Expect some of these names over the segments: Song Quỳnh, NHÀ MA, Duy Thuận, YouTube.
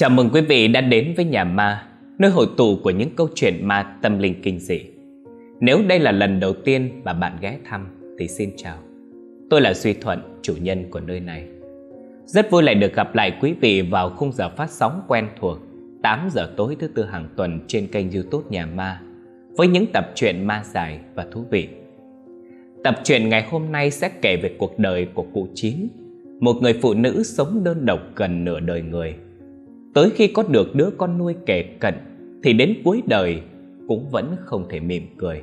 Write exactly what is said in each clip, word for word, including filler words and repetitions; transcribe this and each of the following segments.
Chào mừng quý vị đã đến với Nhà Ma, nơi hội tụ của những câu chuyện ma tâm linh kinh dị. Nếu đây là lần đầu tiên mà bạn ghé thăm thì xin chào. Tôi là Duy Thuận, chủ nhân của nơi này. Rất vui lại được gặp lại quý vị vào khung giờ phát sóng quen thuộc tám giờ tối thứ tư hàng tuần trên kênh YouTube Nhà Ma, với những tập truyện ma dài và thú vị. Tập truyện ngày hôm nay sẽ kể về cuộc đời của cụ Chín, một người phụ nữ sống đơn độc gần nửa đời người. Tới khi có được đứa con nuôi kề cận thì đến cuối đời cũng vẫn không thể mỉm cười.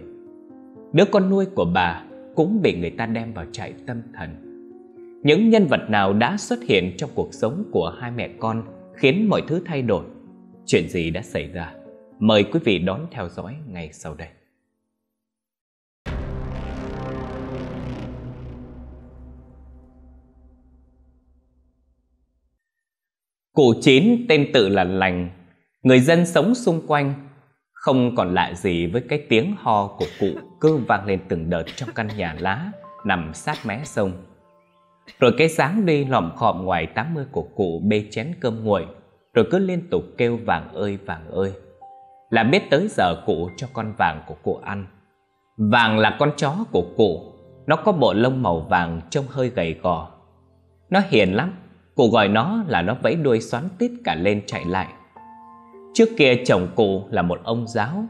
Đứa con nuôi của bà cũng bị người ta đem vào trại tâm thần. Những nhân vật nào đã xuất hiện trong cuộc sống của hai mẹ con khiến mọi thứ thay đổi? Chuyện gì đã xảy ra? Mời quý vị đón theo dõi ngay sau đây. Cụ Chín tên tự là Lành, người dân sống xung quanh không còn lạ gì với cái tiếng ho của cụ cứ vang lên từng đợt trong căn nhà lá nằm sát mé sông. Rồi cái dáng đi lỏm khòm ngoài tám mươi của cụ bê chén cơm nguội, rồi cứ liên tục kêu vàng ơi vàng ơi, là biết tới giờ cụ cho con vàng của cụ ăn. Vàng là con chó của cụ, nó có bộ lông màu vàng trông hơi gầy gò. Nó hiền lắm, cụ gọi nó là nó vẫy đuôi xoắn tít cả lên chạy lại. Trước kia chồng cụ là một ông giáo,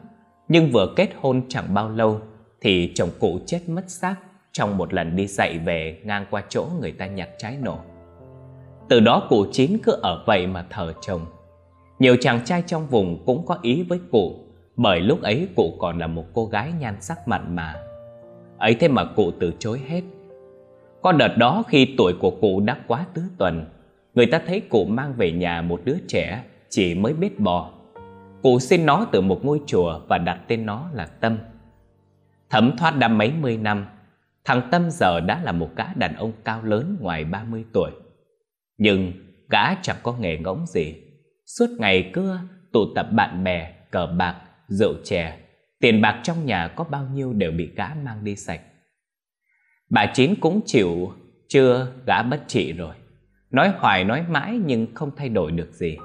nhưng vừa kết hôn chẳng bao lâu thì chồng cụ chết mất xác trong một lần đi dạy về ngang qua chỗ người ta nhặt trái nổ. Từ đó cụ Chín cứ ở vậy mà thờ chồng. Nhiều chàng trai trong vùng cũng có ý với cụ, bởi lúc ấy cụ còn là một cô gái nhan sắc mặn mà. Ấy thế mà cụ từ chối hết. Có đợt đó khi tuổi của cụ đã quá tứ tuần, người ta thấy cụ mang về nhà một đứa trẻ chỉ mới biết bò. Cụ xin nó từ một ngôi chùa và đặt tên nó là Tâm. Thấm thoát đã mấy mươi năm, thằng Tâm giờ đã là một gã đàn ông cao lớn ngoài ba mươi tuổi. Nhưng gã chẳng có nghề ngỗng gì, suốt ngày cứ tụ tập bạn bè, cờ bạc, rượu chè. Tiền bạc trong nhà có bao nhiêu đều bị gã mang đi sạch. Bà Chín cũng chịu, chưa gã bất trị rồi. Nói hoài nói mãi nhưng không thay đổi được gì.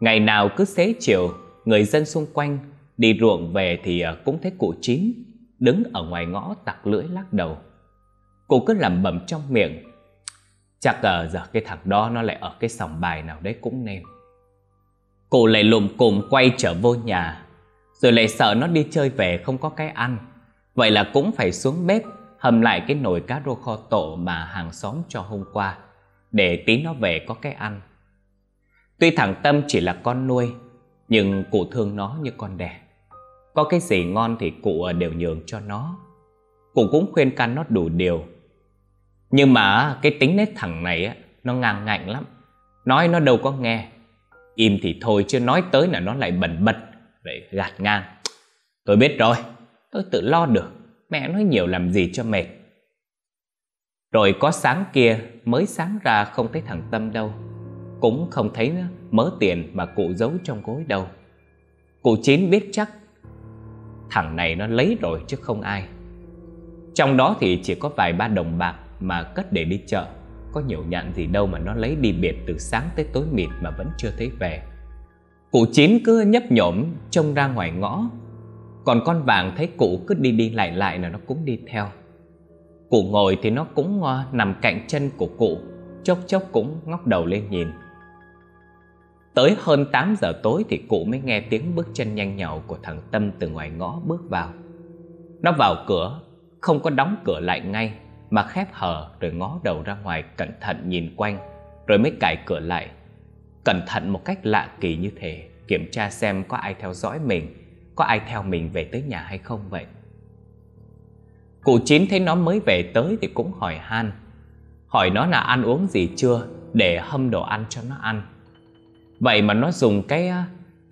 Ngày nào cứ xế chiều, người dân xung quanh đi ruộng về thì cũng thấy cụ Chín đứng ở ngoài ngõ tặc lưỡi lắc đầu. Cụ cứ lẩm bẩm trong miệng, chắc là giờ cái thằng đó nó lại ở cái sòng bài nào đấy cũng nên. Cụ lại lùm cùm quay trở vô nhà, rồi lại sợ nó đi chơi về không có cái ăn. Vậy là cũng phải xuống bếp hầm lại cái nồi cá rô kho tổ mà hàng xóm cho hôm qua, để tí nó về có cái ăn. Tuy thằng Tâm chỉ là con nuôi, nhưng cụ thương nó như con đẻ. Có cái gì ngon thì cụ đều nhường cho nó. Cụ cũng khuyên can nó đủ điều. Nhưng mà cái tính nết thằng này nó ngang ngạnh lắm, nói nó đâu có nghe. Im thì thôi chứ nói tới là nó lại bần bật, vậy gạt ngang. Tôi biết rồi, tôi tự lo được, mẹ nói nhiều làm gì cho mệt. Rồi có sáng kia mới sáng ra không thấy thằng Tâm đâu, cũng không thấy mớ tiền mà cụ giấu trong gối đâu. Cụ Chín biết chắc thằng này nó lấy rồi chứ không ai. Trong đó thì chỉ có vài ba đồng bạc mà cất để đi chợ, có nhiều nhạn gì đâu mà nó lấy đi biệt từ sáng tới tối mịt mà vẫn chưa thấy về. Cụ Chín cứ nhấp nhổm trông ra ngoài ngõ, còn con vàng thấy cụ cứ đi đi lại lại là nó cũng đi theo. Cụ ngồi thì nó cũng nằm cạnh chân của cụ, chốc chốc cũng ngóc đầu lên nhìn. Tới hơn tám giờ tối thì cụ mới nghe tiếng bước chân nhanh nhảu của thằng Tâm từ ngoài ngõ bước vào. Nó vào cửa, không có đóng cửa lại ngay mà khép hờ, rồi ngó đầu ra ngoài cẩn thận nhìn quanh, rồi mới cài cửa lại. Cẩn thận một cách lạ kỳ như thế, kiểm tra xem có ai theo dõi mình, có ai theo mình về tới nhà hay không vậy. Cụ Chín thấy nó mới về tới thì cũng hỏi han, hỏi nó là ăn uống gì chưa để hâm đồ ăn cho nó ăn. Vậy mà nó dùng cái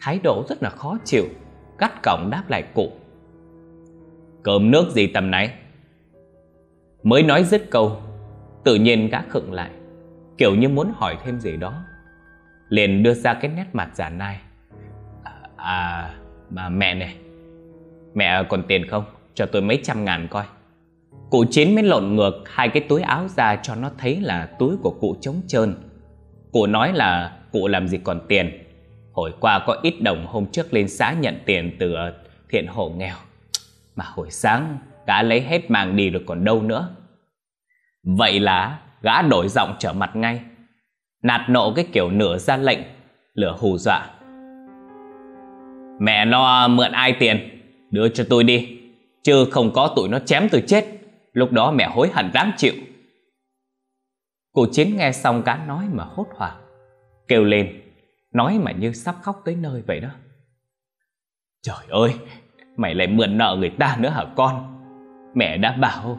thái độ rất là khó chịu, gắt gỏng đáp lại cụ: cơm nước gì tầm này. Mới nói dứt câu, tự nhiên gã khựng lại, kiểu như muốn hỏi thêm gì đó, liền đưa ra cái nét mặt giả nai: à, à mà mẹ này, mẹ còn tiền không, cho tôi mấy trăm ngàn coi. Cụ Chín mới lộn ngược hai cái túi áo ra cho nó thấy là túi của cụ trống trơn. Cụ nói là cụ làm gì còn tiền. Hồi qua có ít đồng hôm trước lên xã nhận tiền từ thiện hộ nghèo, mà hồi sáng gã lấy hết mang đi rồi còn đâu nữa. Vậy là gã đổi giọng trở mặt ngay, nạt nộ cái kiểu nửa ra lệnh lửa hù dọa. Mẹ nó mượn ai tiền đưa cho tôi đi, chứ không có tụi nó chém tôi chết, lúc đó mẹ hối hận ráng chịu. Cụ Chiến nghe xong gã nói mà hốt hoảng, kêu lên, nói mà như sắp khóc tới nơi vậy đó. Trời ơi, mày lại mượn nợ người ta nữa hả con? Mẹ đã bảo...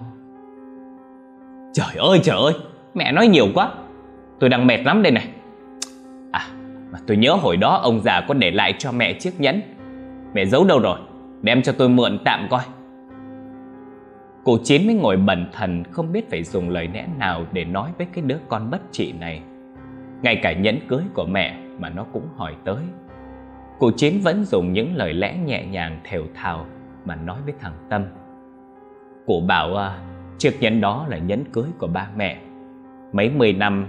Trời ơi, trời ơi, mẹ nói nhiều quá, tôi đang mệt lắm đây này. À, mà tôi nhớ hồi đó ông già có để lại cho mẹ chiếc nhẫn. Mẹ giấu đâu rồi? Đem cho tôi mượn tạm coi. Cụ Chín mới ngồi bần thần không biết phải dùng lời lẽ nào để nói với cái đứa con bất trị này. Ngay cả nhẫn cưới của mẹ mà nó cũng hỏi tới. Cụ Chín vẫn dùng những lời lẽ nhẹ nhàng thều thào mà nói với thằng Tâm. Cụ bảo à, chiếc nhẫn đó là nhẫn cưới của ba mẹ, mấy mươi năm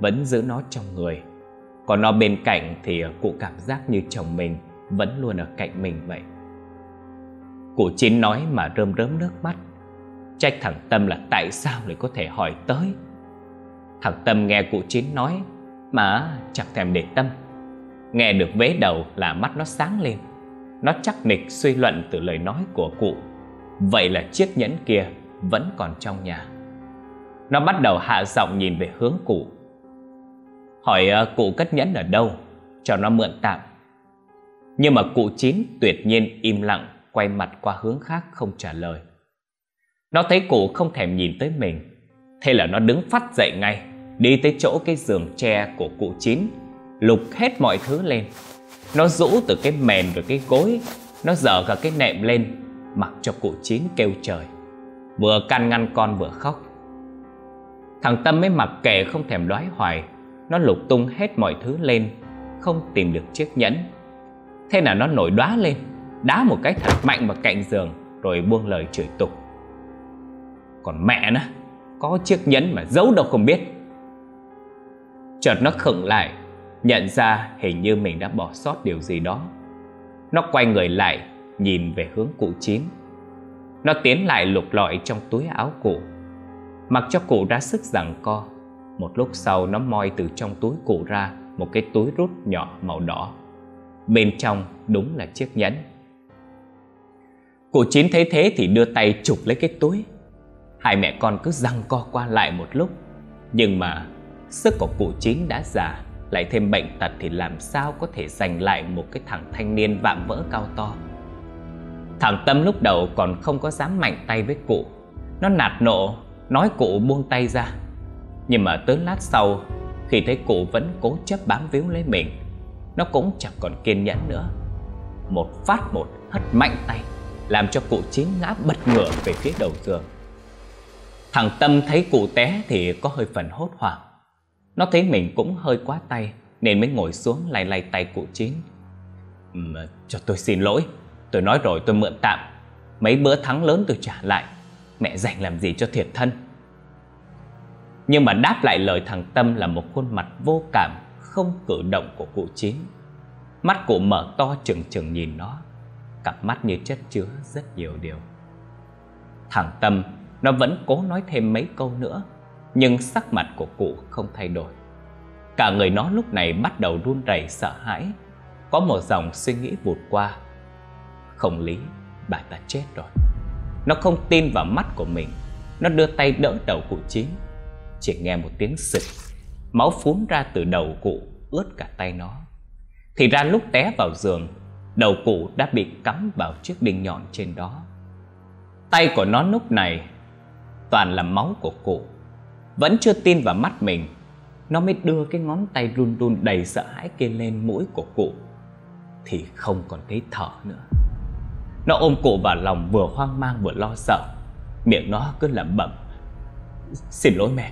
vẫn giữ nó trong người. Còn nó bên cạnh thì cụ cảm giác như chồng mình vẫn luôn ở cạnh mình vậy. Cụ Chín nói mà rơm rớm nước mắt, trách thằng Tâm là tại sao lại có thể hỏi tới. Thằng Tâm nghe cụ Chín nói mà chẳng thèm để tâm. Nghe được vế đầu là mắt nó sáng lên. Nó chắc nịch suy luận từ lời nói của cụ, vậy là chiếc nhẫn kia vẫn còn trong nhà. Nó bắt đầu hạ giọng nhìn về hướng cụ, hỏi cụ cất nhẫn ở đâu cho nó mượn tạm. Nhưng mà cụ Chín tuyệt nhiên im lặng, quay mặt qua hướng khác không trả lời. Nó thấy cụ không thèm nhìn tới mình, thế là nó đứng phắt dậy ngay, đi tới chỗ cái giường tre của cụ Chín, lục hết mọi thứ lên. Nó rũ từ cái mền rồi cái gối, nó dở cả cái nệm lên, mặc cho cụ Chín kêu trời, vừa can ngăn con vừa khóc. Thằng Tâm mới mặc kệ không thèm đoái hoài, nó lục tung hết mọi thứ lên, không tìm được chiếc nhẫn. Thế là nó nổi đoá lên, đá một cái thật mạnh vào cạnh giường, rồi buông lời chửi tục. Còn mẹ nó, có chiếc nhẫn mà giấu đâu không biết. Chợt nó khựng lại, nhận ra hình như mình đã bỏ sót điều gì đó. Nó quay người lại, nhìn về hướng cụ Chín. Nó tiến lại lục lọi trong túi áo cụ, mặc cho cụ ra sức giằng co. Một lúc sau nó moi từ trong túi cụ ra một cái túi rút nhỏ màu đỏ. Bên trong đúng là chiếc nhẫn. Cụ Chín thấy thế thì đưa tay chụp lấy cái túi. Hai mẹ con cứ giằng co qua lại một lúc, nhưng mà sức của cụ Chín đã già, lại thêm bệnh tật thì làm sao có thể giành lại một cái thằng thanh niên vạm vỡ cao to. Thằng Tâm lúc đầu còn không có dám mạnh tay với cụ, nó nạt nộ nói cụ buông tay ra. Nhưng mà tới lát sau, khi thấy cụ vẫn cố chấp bám víu lấy mình, nó cũng chẳng còn kiên nhẫn nữa, một phát một hất mạnh tay, làm cho cụ Chín ngã bật ngửa về phía đầu giường. Thằng Tâm thấy cụ té thì có hơi phần hốt hoảng. Nó thấy mình cũng hơi quá tay nên mới ngồi xuống lay lay tay cụ Chín. Mà, cho tôi xin lỗi, tôi nói rồi tôi mượn tạm. Mấy bữa thắng lớn tôi trả lại, mẹ dành làm gì cho thiệt thân. Nhưng mà đáp lại lời thằng Tâm là một khuôn mặt vô cảm, không cử động của cụ Chín. Mắt cụ mở to trừng trừng nhìn nó, cặp mắt như chất chứa rất nhiều điều. Thằng Tâm nó vẫn cố nói thêm mấy câu nữa, nhưng sắc mặt của cụ không thay đổi. Cả người nó lúc này bắt đầu run rẩy sợ hãi. Có một dòng suy nghĩ vụt qua, không lý, bà ta chết rồi. Nó không tin vào mắt của mình, nó đưa tay đỡ đầu cụ Chín. Chỉ nghe một tiếng sực, máu phun ra từ đầu cụ ướt cả tay nó. Thì ra lúc té vào giường, đầu cụ đã bị cắm vào chiếc đinh nhọn trên đó. Tay của nó lúc này toàn là máu của cụ. Vẫn chưa tin vào mắt mình, nó mới đưa cái ngón tay run run đầy sợ hãi kia lên mũi của cụ, thì không còn thấy thở nữa. Nó ôm cụ vào lòng, vừa hoang mang vừa lo sợ. Miệng nó cứ lẩm bẩm: Xin lỗi mẹ,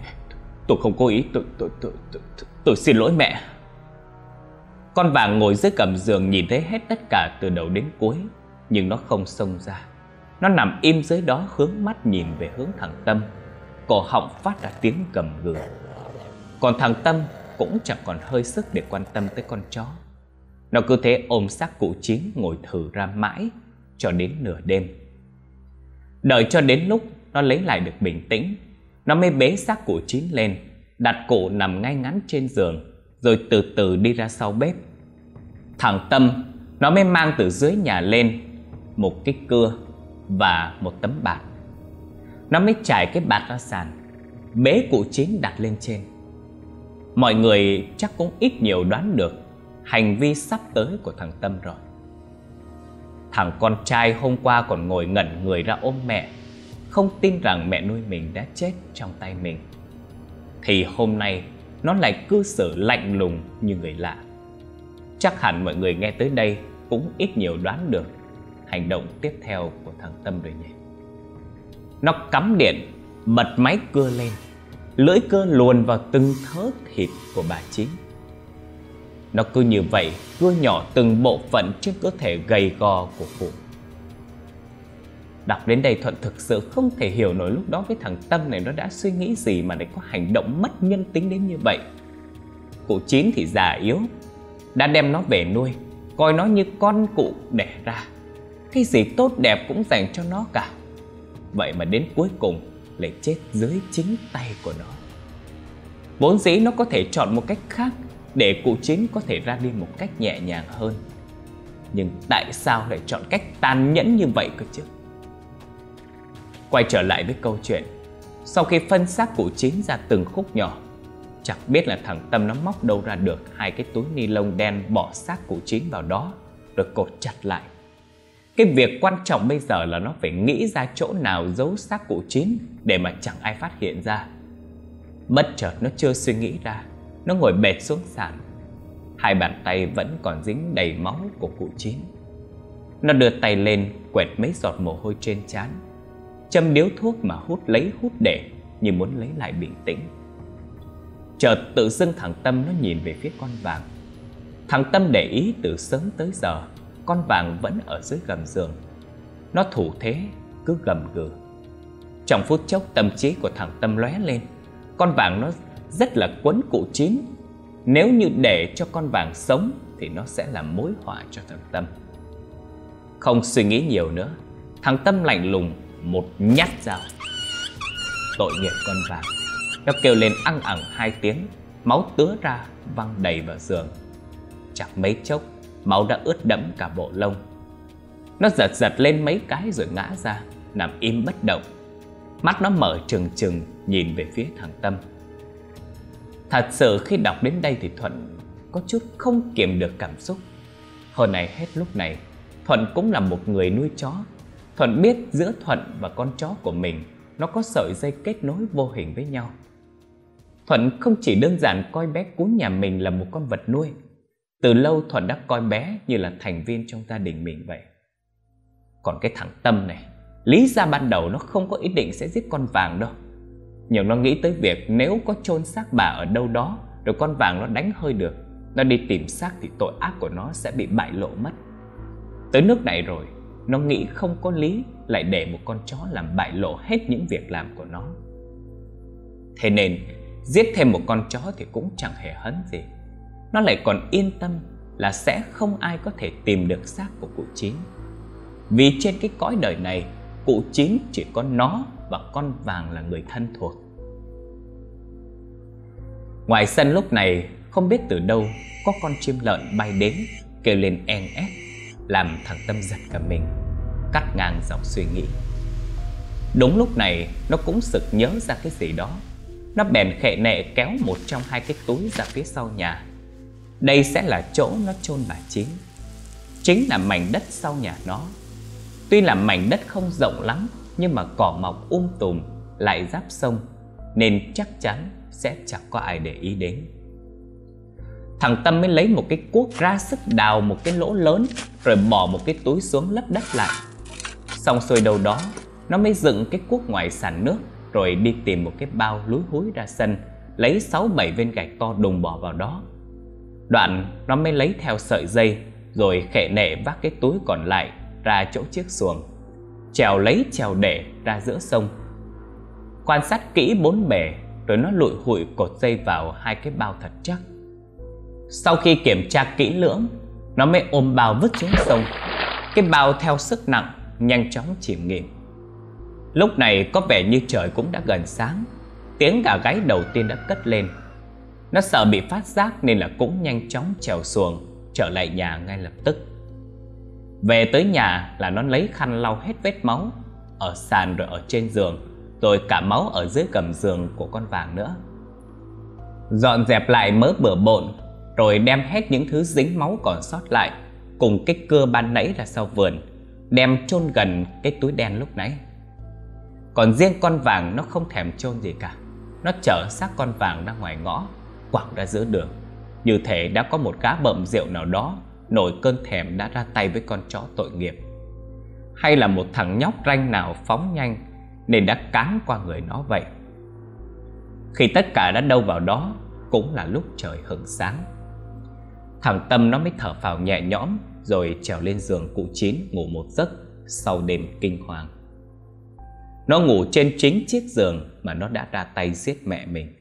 tôi không cố ý, tôi, tôi, tôi, tôi, tôi, tôi xin lỗi mẹ. Con Vàng ngồi dưới gầm giường nhìn thấy hết tất cả từ đầu đến cuối, nhưng nó không xông ra. Nó nằm im dưới đó, hướng mắt nhìn về hướng thằng Tâm, cổ họng phát ra tiếng gầm gừ. Còn thằng Tâm cũng chẳng còn hơi sức để quan tâm tới con chó. Nó cứ thế ôm xác cụ Chín ngồi thử ra mãi cho đến nửa đêm. Đợi cho đến lúc nó lấy lại được bình tĩnh, nó mới bế xác cụ Chín lên, đặt cụ nằm ngay ngắn trên giường, rồi từ từ đi ra sau bếp. Thằng Tâm nó mới mang từ dưới nhà lên một cái cưa và một tấm bạt. Nó mới trải cái bạt ra sàn, bế cụ Chín đặt lên trên. Mọi người chắc cũng ít nhiều đoán được hành vi sắp tới của thằng Tâm rồi. Thằng con trai hôm qua còn ngồi ngẩn người ra ôm mẹ, không tin rằng mẹ nuôi mình đã chết trong tay mình, thì hôm nay nó lại cư xử lạnh lùng như người lạ. Chắc hẳn mọi người nghe tới đây cũng ít nhiều đoán được hành động tiếp theo của thằng Tâm rồi nhỉ. Nó cắm điện, bật máy cưa lên, lưỡi cưa luồn vào từng thớ thịt của bà Chín. Nó cứ như vậy cưa nhỏ từng bộ phận trên cơ thể gầy gò của cụ. Đọc đến đây, Thuận thực sự không thể hiểu nổi lúc đó với thằng Tâm này nó đã suy nghĩ gì mà lại có hành động mất nhân tính đến như vậy. Cụ Chín thì già yếu, đã đem nó về nuôi, coi nó như con cụ đẻ ra, cái gì tốt đẹp cũng dành cho nó cả. Vậy mà đến cuối cùng lại chết dưới chính tay của nó. Vốn dĩ nó có thể chọn một cách khác để cụ Chín có thể ra đi một cách nhẹ nhàng hơn, nhưng tại sao lại chọn cách tàn nhẫn như vậy cơ chứ? Quay trở lại với câu chuyện, sau khi phân xác cụ Chín ra từng khúc nhỏ, chẳng biết là thằng Tâm nó móc đâu ra được hai cái túi ni lông đen, bỏ xác cụ Chín vào đó rồi cột chặt lại. Cái việc quan trọng bây giờ là nó phải nghĩ ra chỗ nào giấu xác cụ Chín để mà chẳng ai phát hiện ra. Bất chợt nó chưa suy nghĩ ra, nó ngồi bệt xuống sàn, hai bàn tay vẫn còn dính đầy máu của cụ Chín. Nó đưa tay lên quẹt mấy giọt mồ hôi trên trán, châm điếu thuốc mà hút lấy hút để như muốn lấy lại bình tĩnh. Chợt tự dưng thằng Tâm nó nhìn về phía con vàng. Thằng Tâm để ý từ sớm tới giờ con vàng vẫn ở dưới gầm giường, nó thủ thế cứ gầm gừ. Trong phút chốc tâm trí của thằng Tâm lóe lên, con vàng nó rất là quấn cụ Chín, nếu như để cho con vàng sống thì nó sẽ là mối họa cho thằng Tâm. Không suy nghĩ nhiều nữa, thằng Tâm lạnh lùng một nhát dao. Tội nghiệp con vàng, nó kêu lên ăng ẳng hai tiếng, máu tứa ra văng đầy vào giường. Chẳng mấy chốc máu đã ướt đẫm cả bộ lông. Nó giật giật lên mấy cái rồi ngã ra, nằm im bất động. Mắt nó mở trừng trừng nhìn về phía thằng Tâm. Thật sự khi đọc đến đây thì Thuận có chút không kiềm được cảm xúc. Hồi này hết lúc này, Thuận cũng là một người nuôi chó. Thuận biết giữa Thuận và con chó của mình nó có sợi dây kết nối vô hình với nhau. Thuận không chỉ đơn giản coi bé cún nhà mình là một con vật nuôi. Từ lâu Thuận đã coi bé như là thành viên trong gia đình mình vậy. Còn cái thằng Tâm này, lý ra ban đầu nó không có ý định sẽ giết con vàng đâu. Nhưng nó nghĩ tới việc nếu có chôn xác bà ở đâu đó rồi con vàng nó đánh hơi được, nó đi tìm xác thì tội ác của nó sẽ bị bại lộ mất. Tới nước này rồi, nó nghĩ không có lý lại để một con chó làm bại lộ hết những việc làm của nó. Thế nên giết thêm một con chó thì cũng chẳng hề hấn gì. Nó lại còn yên tâm là sẽ không ai có thể tìm được xác của cụ Chín, vì trên cái cõi đời này cụ Chín chỉ có nó và con vàng là người thân thuộc. Ngoài sân lúc này không biết từ đâu có con chim lợn bay đến kêu lên en ét, làm thằng Tâm giật cả mình, cắt ngang dòng suy nghĩ. Đúng lúc này nó cũng sực nhớ ra cái gì đó, nó bèn khệ nệ kéo một trong hai cái túi ra phía sau nhà. Đây sẽ là chỗ nó chôn bà Chín, chính là mảnh đất sau nhà nó. Tuy là mảnh đất không rộng lắm, nhưng mà cỏ mọc um tùm lại giáp sông, nên chắc chắn sẽ chẳng có ai để ý đến. Thằng Tâm mới lấy một cái cuốc ra sức đào một cái lỗ lớn, rồi bỏ một cái túi xuống lấp đất lại. Xong xuôi đâu đó, nó mới dựng cái cuốc ngoài sàn nước, rồi đi tìm một cái bao lúi húi ra sân, lấy sáu bảy viên gạch to đùng bỏ vào đó. Đoạn nó mới lấy theo sợi dây, rồi khệ nệ vác cái túi còn lại ra chỗ chiếc xuồng, trèo lấy trèo để ra giữa sông. Quan sát kỹ bốn bề, rồi nó lụi hụi cột dây vào hai cái bao thật chắc. Sau khi kiểm tra kỹ lưỡng, nó mới ôm bao vứt xuống sông. Cái bao theo sức nặng nhanh chóng chìm nghỉm. Lúc này có vẻ như trời cũng đã gần sáng. Tiếng gà gáy đầu tiên đã cất lên. Nó sợ bị phát giác nên là cũng nhanh chóng trèo xuồng trở lại nhà ngay lập tức. Về tới nhà là nó lấy khăn lau hết vết máu ở sàn rồi ở trên giường, rồi cả máu ở dưới gầm giường của con vàng nữa. Dọn dẹp lại mớ bừa bộn, rồi đem hết những thứ dính máu còn sót lại cùng cái cưa ban nãy ra sau vườn, đem chôn gần cái túi đen lúc nãy. Còn riêng con vàng nó không thèm chôn gì cả. Nó chở xác con vàng ra ngoài ngõ, quẳng ra giữa đường, như thể đã có một gã bợm rượu nào đó nổi cơn thèm đã ra tay với con chó tội nghiệp, hay là một thằng nhóc ranh nào phóng nhanh nên đã cán qua người nó vậy. Khi tất cả đã đâu vào đó, cũng là lúc trời hửng sáng. Thằng Tâm nó mới thở phào nhẹ nhõm, rồi trèo lên giường cụ Chín ngủ một giấc sau đêm kinh hoàng. Nó ngủ trên chính chiếc giường mà nó đã ra tay giết mẹ mình.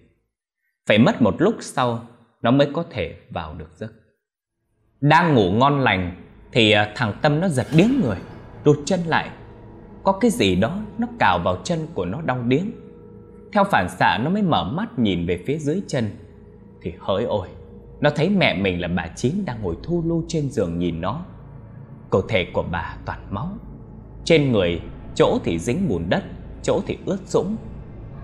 Phải mất một lúc sau nó mới có thể vào được giấc. Đang ngủ ngon lành thì thằng Tâm nó giật điếng người, đột chân lại. Có cái gì đó nó cào vào chân của nó đau điếng. Theo phản xạ nó mới mở mắt nhìn về phía dưới chân. Thì hỡi ôi, nó thấy mẹ mình là bà Chín đang ngồi thu lu trên giường nhìn nó. Cơ thể của bà toàn máu, trên người chỗ thì dính bùn đất, chỗ thì ướt sũng.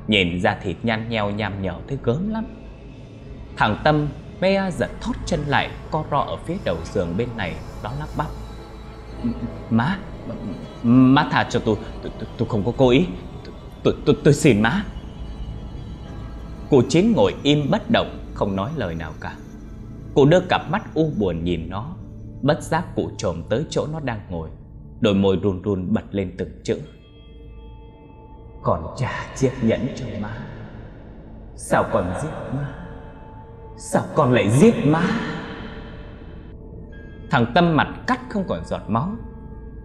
Nhìn da thịt nhăn nheo nham nhở thấy gớm lắm. Thằng Tâm mới giật thót chân lại, co ro ở phía đầu giường bên này, nó lắp bắp: Má, má tha cho tôi, tôi, tôi, tôi không có cố ý, tôi, tôi, tôi, tôi xin má. Cụ Chín ngồi im bất động, không nói lời nào cả. Cụ đưa cặp mắt u buồn nhìn nó, bất giác cụ chồm tới chỗ nó đang ngồi, đôi môi run run bật lên từng chữ: Còn trả chiếc nhẫn cho má. Sao còn giết má? Sao con lại giết má? Thằng Tâm mặt cắt không còn giọt máu.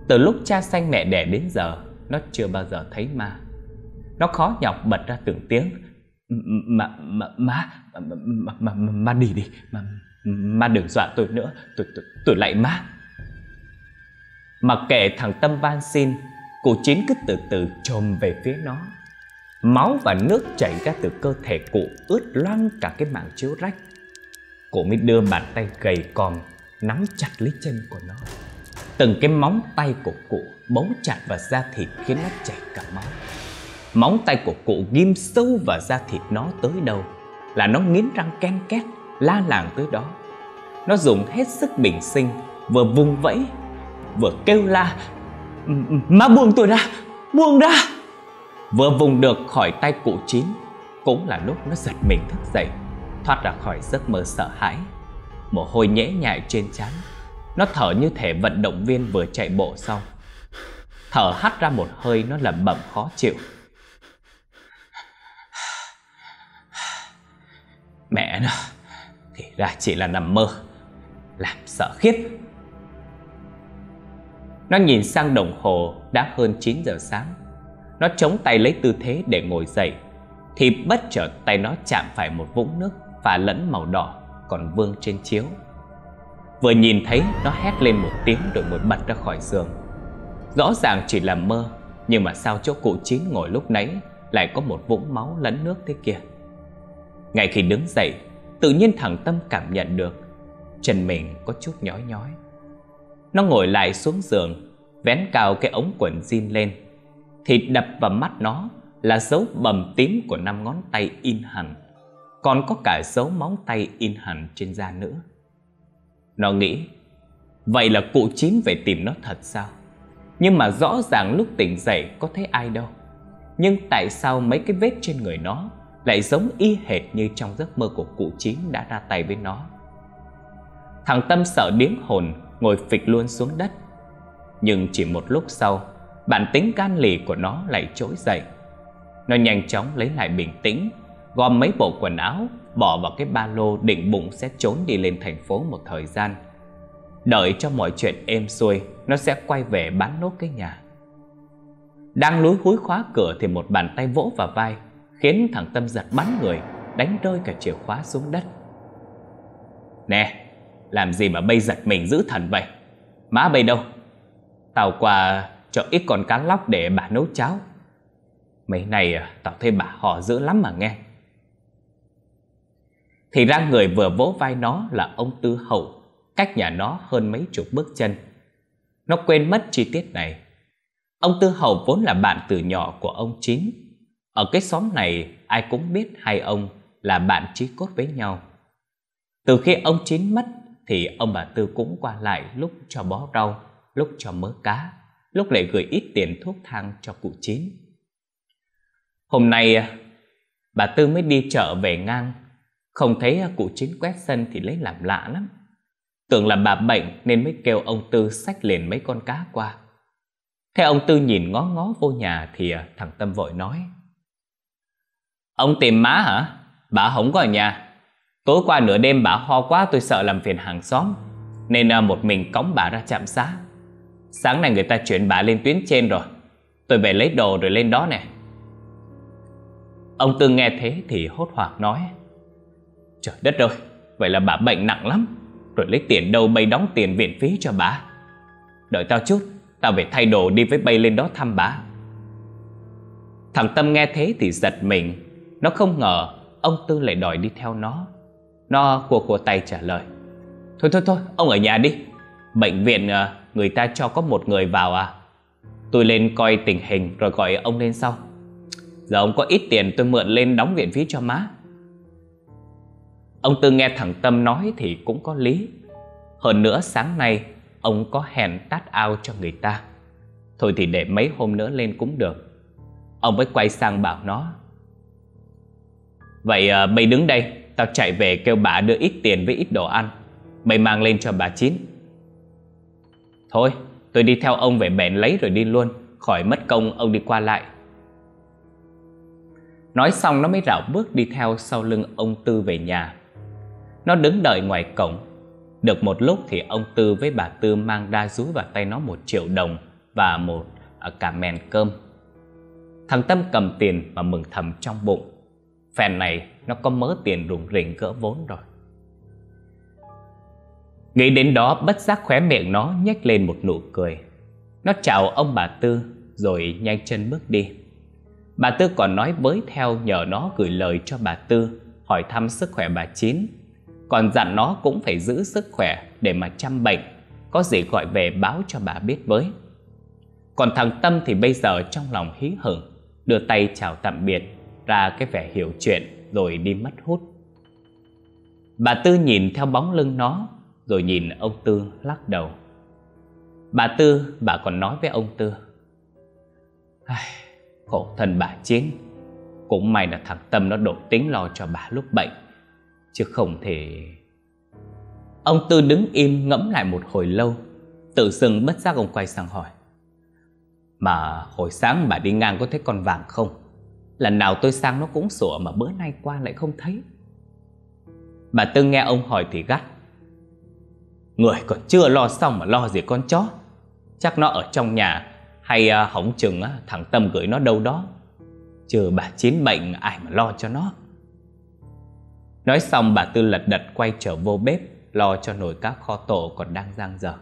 Từ lúc cha sanh mẹ đẻ đến giờ, nó chưa bao giờ thấy ma. Nó khó nhọc bật ra từng tiếng: Mà mà má, mà má đi đi, mà má đừng dọa tôi nữa, tôi tôi tôi lại má. Mặc kệ thằng Tâm van xin, cụ Chín cứ từ từ chồm về phía nó. Máu và nước chảy ra từ cơ thể cụ ướt loang cả cái màn chiếu rách. Cụ mới đưa bàn tay gầy còm nắm chặt lấy chân của nó. Từng cái móng tay của cụ bấu chặt vào da thịt khiến nó chảy cả máu. Móng tay của cụ ghim sâu vào da thịt nó tới đâu là nó nghiến răng ken két, la làng tới đó. Nó dùng hết sức bình sinh, vừa vùng vẫy vừa kêu la: Má buông tôi ra, buông ra. Vừa vùng được khỏi tay cụ Chín cũng là lúc nó giật mình thức dậy, thoát ra khỏi giấc mơ sợ hãi. Mồ hôi nhễ nhại trên trán, nó thở như thể vận động viên vừa chạy bộ xong. Thở hắt ra một hơi, nó lẩm bẩm khó chịu: Mẹ nó, thì ra chỉ là nằm mơ, làm sợ khiếp. Nó nhìn sang đồng hồ đã hơn chín giờ sáng. Nó chống tay lấy tư thế để ngồi dậy thì bất chợt tay nó chạm phải một vũng nước pha lẫn màu đỏ còn vương trên chiếu. Vừa nhìn thấy, nó hét lên một tiếng rồi ngồi bật ra khỏi giường. Rõ ràng chỉ là mơ, nhưng mà sao chỗ cụ Chín ngồi lúc nãy lại có một vũng máu lẫn nước thế kia? Ngay khi đứng dậy, tự nhiên thằng Tâm cảm nhận được chân mình có chút nhói nhói. Nó ngồi lại xuống giường, vén cao cái ống quần jean lên thì đập vào mắt nó là dấu bầm tím của năm ngón tay in hằn, còn có cả dấu móng tay in hằn trên da nữa. Nó nghĩ vậy là cụ Chín về tìm nó thật sao? Nhưng mà rõ ràng lúc tỉnh dậy có thấy ai đâu. Nhưng tại sao mấy cái vết trên người nó lại giống y hệt như trong giấc mơ của cụ Chín đã ra tay với nó? Thằng Tâm sợ điếng hồn, ngồi phịch luôn xuống đất. Nhưng chỉ một lúc sau, bản tính gan lì của nó lại trỗi dậy. Nó nhanh chóng lấy lại bình tĩnh, gom mấy bộ quần áo, bỏ vào cái ba lô, định bụng sẽ trốn đi lên thành phố một thời gian. Đợi cho mọi chuyện êm xuôi, nó sẽ quay về bán nốt cái nhà. Đang lúi húi khóa cửa thì một bàn tay vỗ vào vai, khiến thằng Tâm giật bắn người, đánh rơi cả chìa khóa xuống đất. Nè, làm gì mà bây giật mình giữ thần vậy? Má bây đâu? Tao qua chợ ít con cá lóc để bà nấu cháo. Mấy này tao thấy bà họ dữ lắm mà nghe. Thì ra người vừa vỗ vai nó là ông Tư Hậu, cách nhà nó hơn mấy chục bước chân. Nó quên mất chi tiết này. Ông Tư Hậu vốn là bạn từ nhỏ của ông Chín. Ở cái xóm này ai cũng biết hai ông là bạn chí cốt với nhau. Từ khi ông Chín mất thì ông bà Tư cũng qua lại, lúc cho bó rau, lúc cho mớ cá, lúc lại gửi ít tiền thuốc thang cho cụ Chín. Hôm nay bà Tư mới đi chợ về ngang, không thấy cụ Chín quét sân thì lấy làm lạ lắm. Tưởng là bà bệnh nên mới kêu ông Tư xách liền mấy con cá qua. Thế ông Tư nhìn ngó ngó vô nhà thì thằng Tâm vội nói: Ông tìm má hả? Bà không có ở nhà. Tối qua nửa đêm bà ho quá, tôi sợ làm phiền hàng xóm nên một mình cõng bà ra trạm xá. Sáng nay người ta chuyển bà lên tuyến trên rồi. Tôi về lấy đồ rồi lên đó nè. Ông Tư nghe thế thì hốt hoảng nói: Trời đất ơi, vậy là bà bệnh nặng lắm. Rồi lấy tiền đâu bay đóng tiền viện phí cho bà? Đợi tao chút, tao phải thay đồ đi với bay lên đó thăm bà. Thằng Tâm nghe thế thì giật mình. Nó không ngờ ông Tư lại đòi đi theo nó. Nó khua khua tay trả lời: Thôi thôi thôi, ông ở nhà đi. Bệnh viện người ta cho có một người vào à. Tôi lên coi tình hình rồi gọi ông lên sau. Giờ ông có ít tiền tôi mượn lên đóng viện phí cho má. Ông Tư nghe thằng Tâm nói thì cũng có lý. Hơn nữa sáng nay ông có hẹn tát ao cho người ta. Thôi thì để mấy hôm nữa lên cũng được. Ông mới quay sang bảo nó: Vậy à, mày đứng đây, tao chạy về kêu bà đưa ít tiền với ít đồ ăn. Mày mang lên cho bà Chín. Thôi, tôi đi theo ông về bển lấy rồi đi luôn, khỏi mất công ông đi qua lại. Nói xong nó mới rảo bước đi theo sau lưng ông Tư về nhà. Nó đứng đợi ngoài cổng. Được một lúc thì ông Tư với bà Tư mang ra dúi vào tay nó một triệu đồng và một cả mèn cơm. Thằng Tâm cầm tiền mà mừng thầm trong bụng. Phèn này nó có mớ tiền rủng rỉnh gỡ vốn rồi. Nghĩ đến đó bất giác khóe miệng nó nhếch lên một nụ cười. Nó chào ông bà Tư rồi nhanh chân bước đi. Bà Tư còn nói với theo nhờ nó gửi lời cho bà Tư hỏi thăm sức khỏe bà Chín. Còn dặn nó cũng phải giữ sức khỏe để mà chăm bệnh, có gì gọi về báo cho bà biết với. Còn thằng Tâm thì bây giờ trong lòng hí hửng, đưa tay chào tạm biệt, ra cái vẻ hiểu chuyện rồi đi mất hút. Bà Tư nhìn theo bóng lưng nó, rồi nhìn ông Tư lắc đầu. Bà Tư, bà còn nói với ông Tư: Ai, khổ thân bà Chiến, cũng may là thằng Tâm nó đổ tính lo cho bà lúc bệnh, chứ không thể... Ông Tư đứng im ngẫm lại một hồi lâu, tự dưng bất giác ông quay sang hỏi: Mà hồi sáng bà đi ngang có thấy con vàng không? Lần nào tôi sang nó cũng sủa mà bữa nay qua lại không thấy. Bà Tư nghe ông hỏi thì gắt: Người còn chưa lo xong mà lo gì con chó. Chắc nó ở trong nhà, hay hỏng chừng thằng Tâm gửi nó đâu đó. Chứ bà Chín bệnh ai mà lo cho nó. Nói xong bà Tư lật đật quay trở vô bếp lo cho nồi cá kho tổ còn đang dang dở.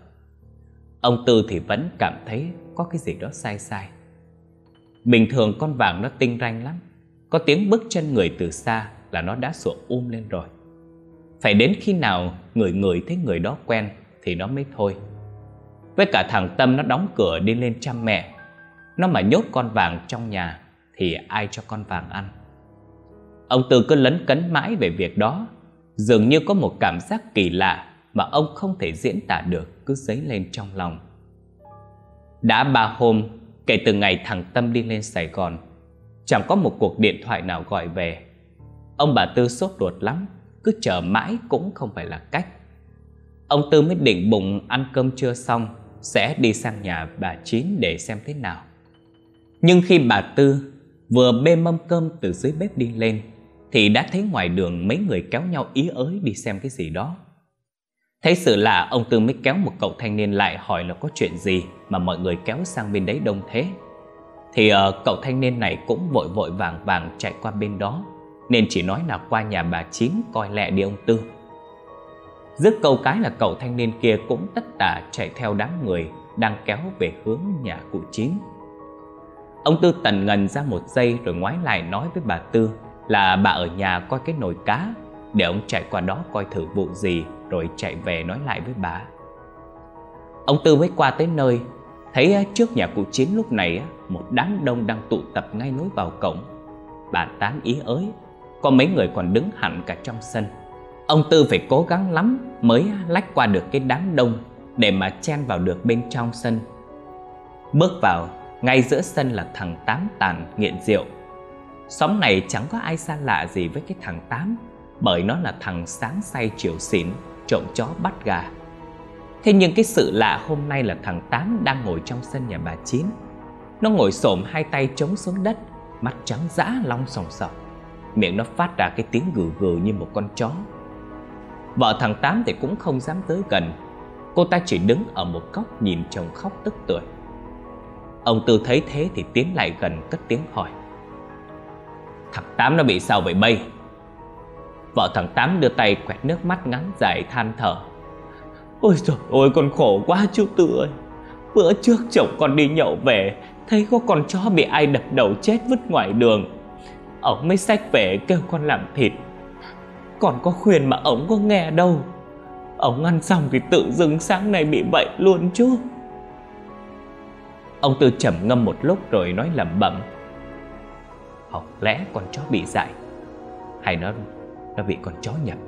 Ông Tư thì vẫn cảm thấy có cái gì đó sai sai. Bình thường con vàng nó tinh ranh lắm, có tiếng bước chân người từ xa là nó đã sủa um lên rồi. Phải đến khi nào người người thấy người đó quen thì nó mới thôi. Với cả thằng Tâm nó đóng cửa đi lên chăm mẹ, nó mà nhốt con vàng trong nhà thì ai cho con vàng ăn. Ông Tư cứ lấn cấn mãi về việc đó, dường như có một cảm giác kỳ lạ mà ông không thể diễn tả được cứ dấy lên trong lòng. Đã ba hôm kể từ ngày thằng Tâm đi lên Sài Gòn, chẳng có một cuộc điện thoại nào gọi về. Ông bà Tư sốt ruột lắm, cứ chờ mãi cũng không phải là cách. Ông Tư mới định bụng ăn cơm trưa xong sẽ đi sang nhà bà Chín để xem thế nào. Nhưng khi bà Tư vừa bê mâm cơm từ dưới bếp đi lên thì đã thấy ngoài đường mấy người kéo nhau ý ới đi xem cái gì đó. Thấy sự lạ, ông Tư mới kéo một cậu thanh niên lại hỏi là có chuyện gì mà mọi người kéo sang bên đấy đông thế. thì uh, cậu thanh niên này cũng vội vội vàng vàng chạy qua bên đó, nên chỉ nói là qua nhà bà Chín coi lẹ đi ông Tư. Dứt câu cái là cậu thanh niên kia cũng tất tả chạy theo đám người đang kéo về hướng nhà cụ Chín. Ông Tư tần ngần ra một giây rồi ngoái lại nói với bà Tư là bà ở nhà coi cái nồi cá, để ông chạy qua đó coi thử vụ gì rồi chạy về nói lại với bà. Ông Tư mới qua tới nơi, thấy trước nhà cụ Chín lúc này một đám đông đang tụ tập ngay lối vào cổng. Bà tán ý ới, có mấy người còn đứng hẳn cả trong sân. Ông Tư phải cố gắng lắm mới lách qua được cái đám đông để mà chen vào được bên trong sân. Bước vào, ngay giữa sân là thằng Tám tàn nghiện rượu. Xóm này chẳng có ai xa lạ gì với cái thằng Tám, bởi nó là thằng sáng say chiều xỉn, trộm chó bắt gà. Thế nhưng cái sự lạ hôm nay là thằng Tám đang ngồi trong sân nhà bà Chín. Nó ngồi xổm hai tay chống xuống đất, mắt trắng dã long sòng sọc, miệng nó phát ra cái tiếng gừ gừ như một con chó. Vợ thằng Tám thì cũng không dám tới gần, cô ta chỉ đứng ở một góc nhìn chồng khóc tức tưởi. Ông Tư thấy thế thì tiến lại gần cất tiếng hỏi: "Thằng Tám nó bị sao vậy bây?" Vợ thằng Tám đưa tay quẹt nước mắt ngắn dài than thở: "Ôi trời ơi, con khổ quá chú Tư ơi. Bữa trước chồng con đi nhậu về, thấy có con chó bị ai đập đầu chết vứt ngoài đường, ổng mới xách về kêu con làm thịt. Còn có khuyên mà ổng có nghe đâu. Ổng ăn xong thì tự dưng sáng nay bị bệnh luôn chú." Ông Tư trầm ngâm một lúc rồi nói lẩm bẩm: "Hoặc lẽ con chó bị dại, hay nó nó bị con chó nhập,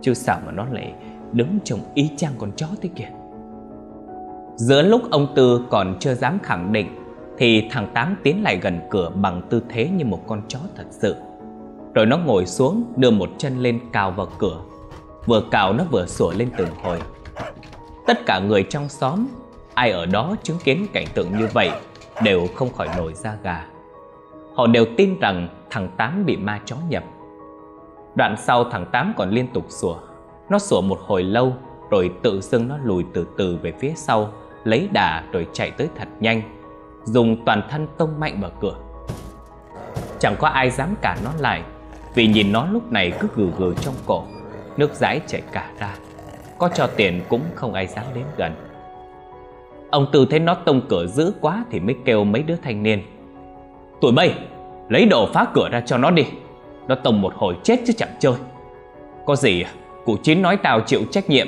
chứ sao mà nó lại đứng trông y chang con chó thế kìa." Giữa lúc ông Tư còn chưa dám khẳng định thì thằng Tám tiến lại gần cửa bằng tư thế như một con chó thật sự. Rồi nó ngồi xuống, đưa một chân lên cào vào cửa. Vừa cào nó vừa sủa lên từng hồi. Tất cả người trong xóm, ai ở đó chứng kiến cảnh tượng như vậy đều không khỏi nổi da gà. Họ đều tin rằng thằng Tám bị ma chó nhập. Đoạn sau thằng Tám còn liên tục sủa. Nó sủa một hồi lâu rồi tự dưng nó lùi từ từ về phía sau, lấy đà rồi chạy tới thật nhanh, dùng toàn thân tông mạnh vào cửa. Chẳng có ai dám cản nó lại, vì nhìn nó lúc này cứ gừ gừ trong cổ, nước dãi chảy cả ra. Có cho tiền cũng không ai dám đến gần. Ông Tư thấy nó tông cửa dữ quá thì mới kêu mấy đứa thanh niên: "Tụi bay, lấy đồ phá cửa ra cho nó đi. Nó tông một hồi chết chứ chẳng chơi. Có gì cụ Chín nói tao chịu trách nhiệm."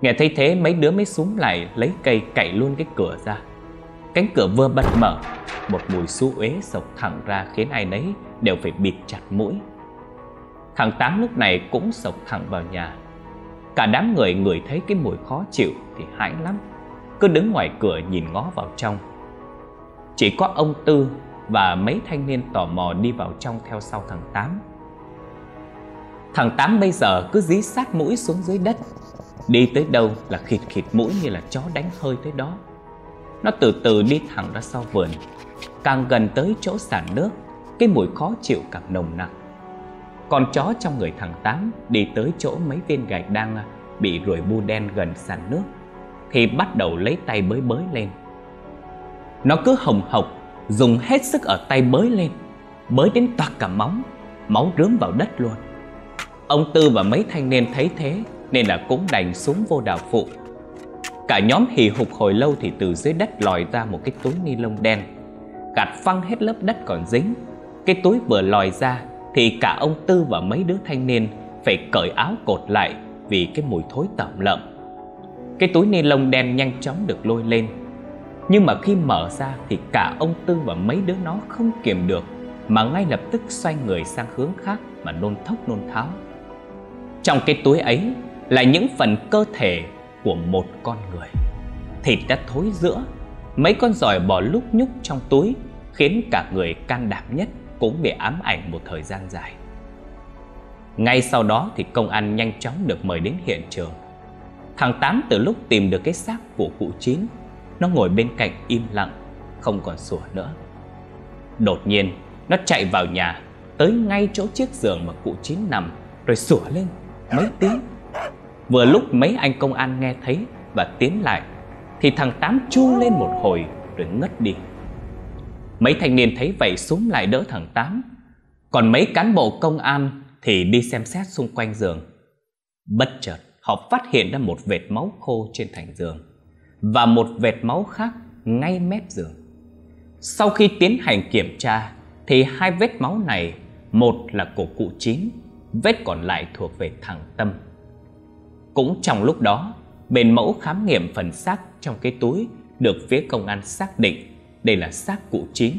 Nghe thấy thế mấy đứa mới xúm lại lấy cây cạy luôn cái cửa ra. Cánh cửa vừa bật mở, một mùi xú uế sộc thẳng ra khiến ai nấy đều phải bịt chặt mũi. Thằng Tám lúc này cũng sộc thẳng vào nhà. Cả đám người ngửi thấy cái mùi khó chịu thì hãi lắm, cứ đứng ngoài cửa nhìn ngó vào trong. Chỉ có ông Tư và mấy thanh niên tò mò đi vào trong theo sau thằng Tám. Thằng Tám bây giờ cứ dí sát mũi xuống dưới đất, đi tới đâu là khịt khịt mũi như là chó đánh hơi tới đó. Nó từ từ đi thẳng ra sau vườn. Càng gần tới chỗ xả nước, cái mùi khó chịu càng nồng nặc. Con chó trong người thằng Tám đi tới chỗ mấy viên gạch đang bị ruồi bu đen gần xả nước thì bắt đầu lấy tay bới bới lên. Nó cứ hồng hộc, dùng hết sức ở tay bới lên, bới đến toạc cả móng, máu rớm vào đất luôn. Ông Tư và mấy thanh niên thấy thế nên là cũng đành xuống vô đào phụ. Cả nhóm hì hục hồi lâu thì từ dưới đất lòi ra một cái túi ni lông đen, gạt phăng hết lớp đất còn dính. Cái túi vừa lòi ra thì cả ông Tư và mấy đứa thanh niên phải cởi áo cột lại vì cái mùi thối tẩm lợm. Cái túi ni lông đen nhanh chóng được lôi lên, nhưng mà khi mở ra thì cả ông Tư và mấy đứa nó không kiềm được mà ngay lập tức xoay người sang hướng khác mà nôn thốc nôn tháo. Trong cái túi ấy là những phần cơ thể của một con người. Thịt đã thối rữa, mấy con giòi bò lúc nhúc trong túi khiến cả người can đảm nhất cũng bị ám ảnh một thời gian dài. Ngay sau đó thì công an nhanh chóng được mời đến hiện trường. Thằng Tám từ lúc tìm được cái xác của cụ Chín, nó ngồi bên cạnh im lặng, không còn sủa nữa. Đột nhiên, nó chạy vào nhà, tới ngay chỗ chiếc giường mà cụ Chín nằm, rồi sủa lên mấy tiếng. Vừa lúc mấy anh công an nghe thấy và tiến lại thì thằng Tám tru lên một hồi rồi ngất đi. mấy thanh niên thấy vậy xuống lại đỡ thằng Tám. Còn mấy cán bộ công an thì đi xem xét xung quanh giường. Bất chợt họ phát hiện ra một vệt máu khô trên thành giường và một vệt máu khác ngay mép giường. Sau khi tiến hành kiểm tra thì hai vết máu này, một là của cụ Chín, vết còn lại thuộc về thằng Tâm. Cũng trong lúc đó, bên mẫu khám nghiệm phần xác trong cái túi được phía công an xác định đây là xác cụ Chín,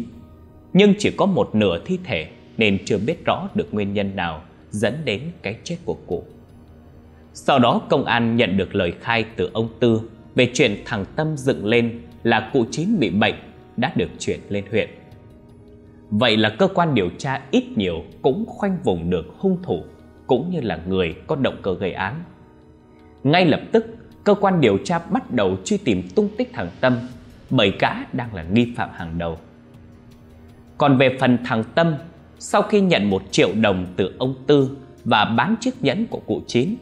nhưng chỉ có một nửa thi thể nên chưa biết rõ được nguyên nhân nào dẫn đến cái chết của cụ. Sau đó công an nhận được lời khai từ ông Tư về chuyện thằng Tâm dựng lên là cụ Chín bị bệnh đã được chuyển lên huyện. Vậy là cơ quan điều tra ít nhiều cũng khoanh vùng được hung thủ cũng như là người có động cơ gây án. Ngay lập tức, cơ quan điều tra bắt đầu truy tìm tung tích thằng Tâm bởi gã đang là nghi phạm hàng đầu. Còn về phần thằng Tâm, sau khi nhận một triệu đồng từ ông Tư và bán chiếc nhẫn của cụ Chín,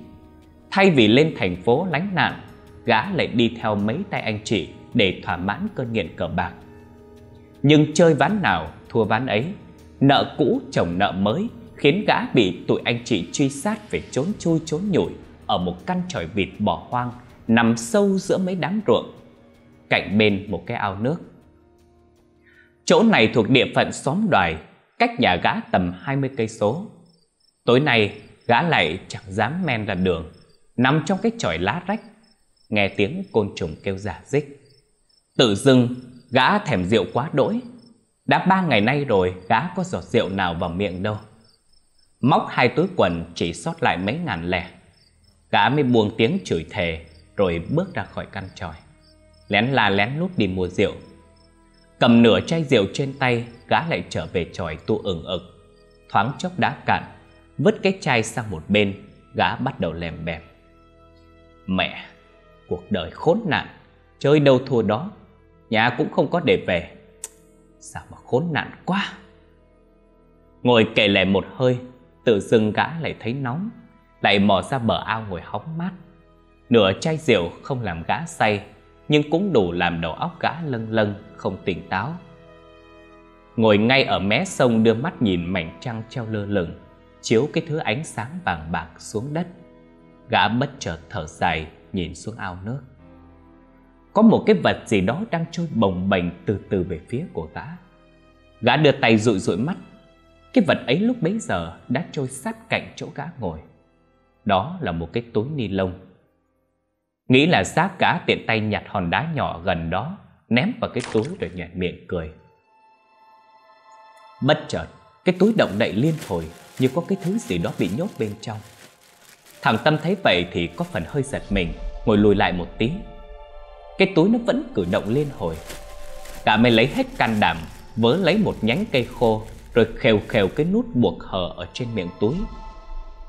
thay vì lên thành phố lánh nạn, gã lại đi theo mấy tay anh chị để thỏa mãn cơn nghiện cờ bạc. Nhưng chơi ván nào thua ván ấy, nợ cũ chồng nợ mới khiến gã bị tụi anh chị truy sát phải trốn chui trốn nhủi ở một căn chòi vịt bỏ hoang nằm sâu giữa mấy đám ruộng, cạnh bên một cái ao nước. Chỗ này thuộc địa phận xóm Đoài, cách nhà gã tầm hai mươi cây số. Tối nay gã lại chẳng dám men ra đường, nằm trong cái chòi lá rách, nghe tiếng côn trùng kêu rả rích. Tự dưng gã thèm rượu quá đỗi. Đã ba ngày nay rồi gã có giọt rượu nào vào miệng đâu. Móc hai túi quần chỉ sót lại mấy ngàn lẻ, gã mới buông tiếng chửi thề rồi bước ra khỏi căn chòi, lén la lén lút đi mua rượu. Cầm nửa chai rượu trên tay, gã lại trở về chòi tu ừng ực. Thoáng chốc đã cạn, vứt cái chai sang một bên, gã bắt đầu lèm bèm. Mẹ, cuộc đời khốn nạn, chơi đâu thua đó, nhà cũng không có để về. Sao mà khốn nạn quá. Ngồi kể lể một hơi, tự dưng gã lại thấy nóng, lại mò ra bờ ao ngồi hóng mát. Nửa chai rượu không làm gã say, nhưng cũng đủ làm đầu óc gã lâng lâng không tỉnh táo. Ngồi ngay ở mé sông đưa mắt nhìn mảnh trăng treo lơ lửng, chiếu cái thứ ánh sáng vàng bạc xuống đất. Gã bất chợt thở dài nhìn xuống ao nước. Có một cái vật gì đó đang trôi bồng bềnh từ từ về phía của gã. Gã đưa tay dụi dụi mắt. Cái vật ấy lúc bấy giờ đã trôi sát cạnh chỗ gã ngồi. Đó là một cái túi ni lông. Nghĩ là xác, gã tiện tay nhặt hòn đá nhỏ gần đó, ném vào cái túi rồi nhẹ miệng cười. Bất chợt, cái túi động đậy liên hồi như có cái thứ gì đó bị nhốt bên trong. Thằng Tâm thấy vậy thì có phần hơi giật mình, ngồi lùi lại một tí. Cái túi nó vẫn cử động liên hồi. Gã mới lấy hết can đảm, vớ lấy một nhánh cây khô rồi khều khều cái nút buộc hờ ở trên miệng túi.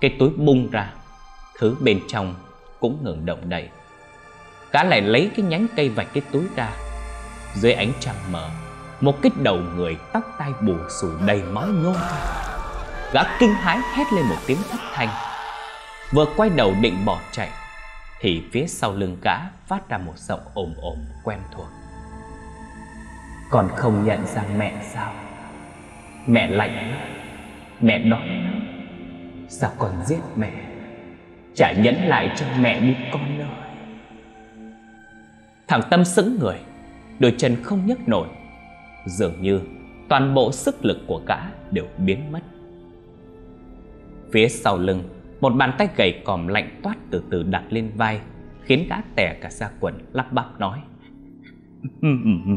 Cái túi bung ra, thứ bên trong cũng ngừng động đậy. Gã lại lấy cái nhánh cây vạch cái túi ra. Dưới ánh trăng mờ, một cái đầu người tóc tai bù xù đầy máu nhô ra. Gã kinh hãi hét lên một tiếng thất thanh. Vừa quay đầu định bỏ chạy thì phía sau lưng gã phát ra một giọng ồm ồm quen thuộc. Còn không nhận ra mẹ sao? Mẹ lạnh lắm, mẹ đói lắm, sao còn giết mẹ? Trả nhẫn lại cho mẹ đi con ơi. Thằng Tâm sững người, đôi chân không nhấc nổi. Dường như toàn bộ sức lực của gã đều biến mất. Phía sau lưng, một bàn tay gầy còm lạnh toát từ từ đặt lên vai, khiến gã tè cả ra quần, lắp bắp nói: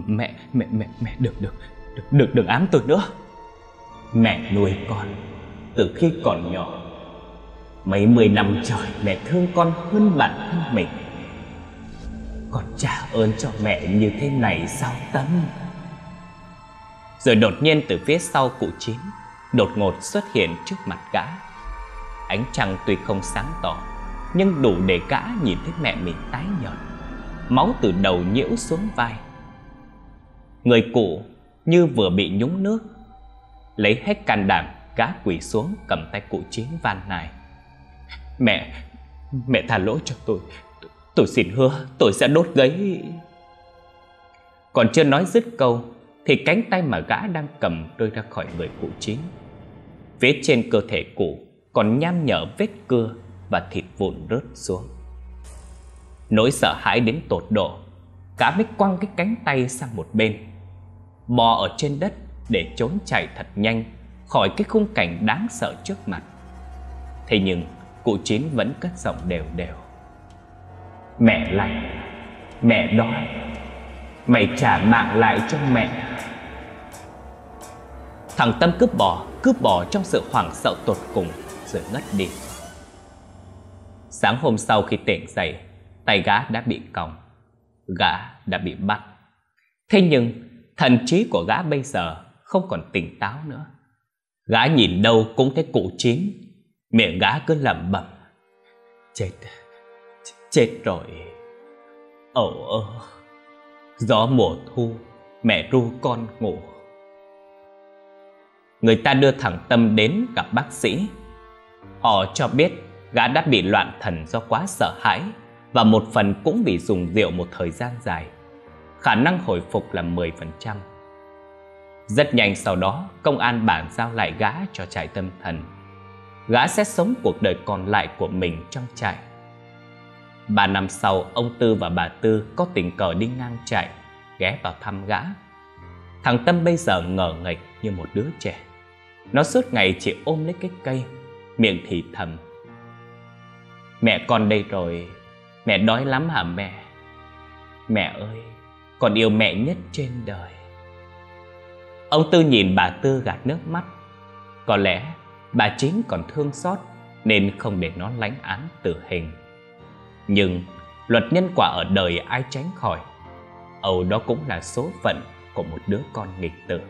Mẹ, mẹ, mẹ, mẹ được, được, được, đừng ám tôi nữa. Mẹ nuôi con từ khi còn nhỏ, mấy mươi năm trời mẹ thương con hơn bản thân mình. Con trả ơn cho mẹ như thế này sao Tâm? Rồi đột nhiên từ phía sau cụ Chín đột ngột xuất hiện trước mặt gã. Ánh trăng tuy không sáng tỏ nhưng đủ để gã nhìn thấy mẹ mình tái nhợt, máu từ đầu nhiễu xuống vai. Người cụ như vừa bị nhúng nước. Lấy hết can đảm, gã quỳ xuống cầm tay cụ Chín van nài: Mẹ, mẹ tha lỗi cho tôi, tôi, tôi xin hứa tôi sẽ đốt giấy. Còn chưa nói dứt câu thì cánh tay mà gã đang cầm rơi ra khỏi người cụ Chính. Phía trên cơ thể cụ còn nham nhở vết cưa và thịt vụn rớt xuống. Nỗi sợ hãi đến tột độ, gã mới quăng cái cánh tay sang một bên, bò ở trên đất để trốn chạy thật nhanh khỏi cái khung cảnh đáng sợ trước mặt. Thế nhưng cụ Chín vẫn cất giọng đều đều: "Mẹ lạnh, mẹ đói, mày trả mạng lại cho mẹ." Thằng Tâm cứ bò, cứ bò trong sự hoảng sợ tột cùng rồi ngất đi. Sáng hôm sau khi tỉnh dậy, tay gã đã bị còng, gã đã bị bắt. Thế nhưng thần trí của gã bây giờ không còn tỉnh táo nữa. Gã nhìn đâu cũng thấy cụ Chín, miệng gã cứ lẩm bẩm: "Chết, chết rồi. Ẩu ơ, gió mùa thu, mẹ ru con ngủ." Người ta đưa thằng Tâm đến gặp bác sĩ. Họ cho biết gã đã bị loạn thần do quá sợ hãi, và một phần cũng vì dùng rượu một thời gian dài. Khả năng hồi phục là mười phần trăm. Rất nhanh sau đó, công an bản giao lại gã cho trại tâm thần. Gã sẽ sống cuộc đời còn lại của mình trong trại. Ba năm sau, ông Tư và bà Tư có tình cờ đi ngang trại, ghé vào thăm gã. Thằng Tâm bây giờ ngờ nghệch như một đứa trẻ. Nó suốt ngày chỉ ôm lấy cái cây, miệng thì thầm: "Mẹ con đây rồi, mẹ đói lắm hả mẹ? Mẹ ơi, con yêu mẹ nhất trên đời." Ông Tư nhìn bà Tư gạt nước mắt. Có lẽ bà Chín còn thương xót nên không để nó lãnh án tử hình. Nhưng luật nhân quả ở đời ai tránh khỏi, âu đó cũng là số phận của một đứa con nghịch tử.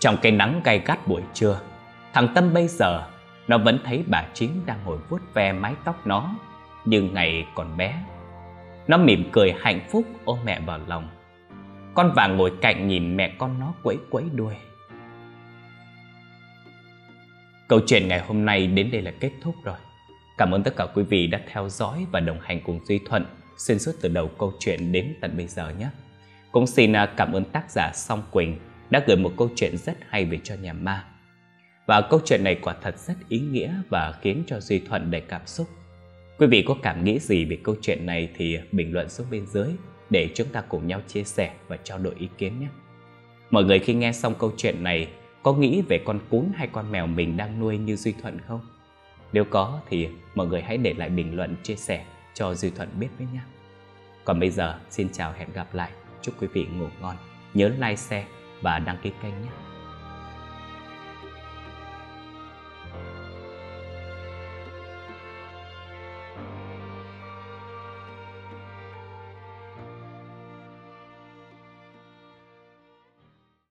Trong cái nắng gay gắt buổi trưa, thằng Tâm bây giờ nó vẫn thấy bà Chín đang ngồi vuốt ve mái tóc nó như ngày còn bé. Nó mỉm cười hạnh phúc ôm mẹ vào lòng. Con vàng ngồi cạnh nhìn mẹ con nó quẫy quẫy đuôi. Câu chuyện ngày hôm nay đến đây là kết thúc rồi. Cảm ơn tất cả quý vị đã theo dõi và đồng hành cùng Duy Thuận xuyên suốt từ đầu câu chuyện đến tận bây giờ nhé. Cũng xin cảm ơn tác giả Song Quỳnh đã gửi một câu chuyện rất hay về cho nhà ma. Và câu chuyện này quả thật rất ý nghĩa và khiến cho Duy Thuận đầy cảm xúc. Quý vị có cảm nghĩ gì về câu chuyện này thì bình luận xuống bên dưới để chúng ta cùng nhau chia sẻ và trao đổi ý kiến nhé. Mọi người khi nghe xong câu chuyện này có nghĩ về con cún hay con mèo mình đang nuôi như Duy Thuận không? Nếu có thì mọi người hãy để lại bình luận chia sẻ cho Duy Thuận biết với nhé. Còn bây giờ xin chào hẹn gặp lại. Chúc quý vị ngủ ngon. Nhớ like, share và đăng ký kênh nhé.